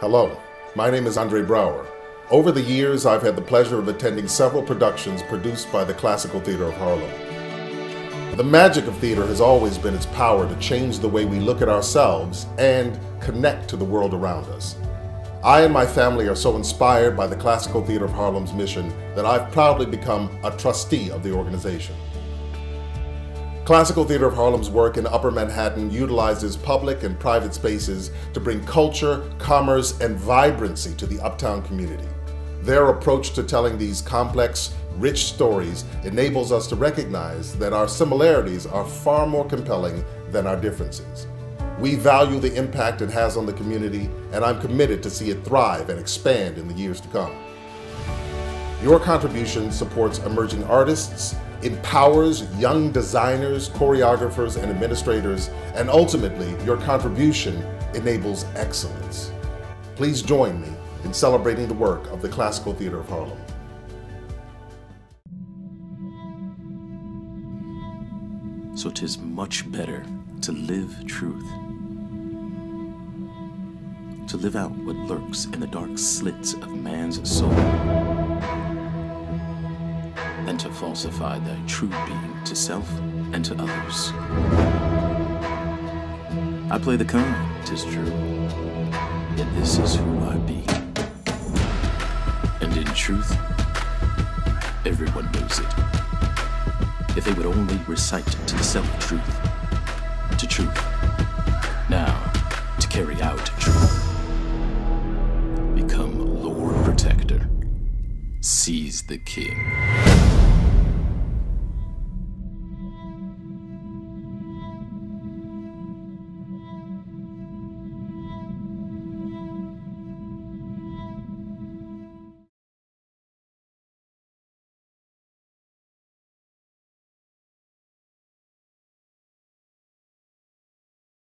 Hello, my name is Andre Braugher. Over the years, I've had the pleasure of attending several productions produced by the Classical Theatre of Harlem. The magic of theatre has always been its power to change the way we look at ourselves and connect to the world around us. I and my family are so inspired by the Classical Theatre of Harlem's mission that I've proudly become a trustee of the organization. Classical Theatre of Harlem's work in Upper Manhattan utilizes public and private spaces to bring culture, commerce, and vibrancy to the uptown community. Their approach to telling these complex, rich stories enables us to recognize that our similarities are far more compelling than our differences. We value the impact it has on the community, and I'm committed to see it thrive and expand in the years to come. Your contribution supports emerging artists, empowers young designers, choreographers, and administrators, and ultimately, your contribution enables excellence. Please join me in celebrating the work of the Classical Theatre of Harlem. So 'tis much better to live truth, to live out what lurks in the dark slits of man's soul, and to falsify thy true being to self and to others. I play the kind, 'tis true, yet this is who I be. And in truth, everyone knows it, if they would only recite to self-truth, to truth, now to carry out truth. Become Lord Protector, seize the king.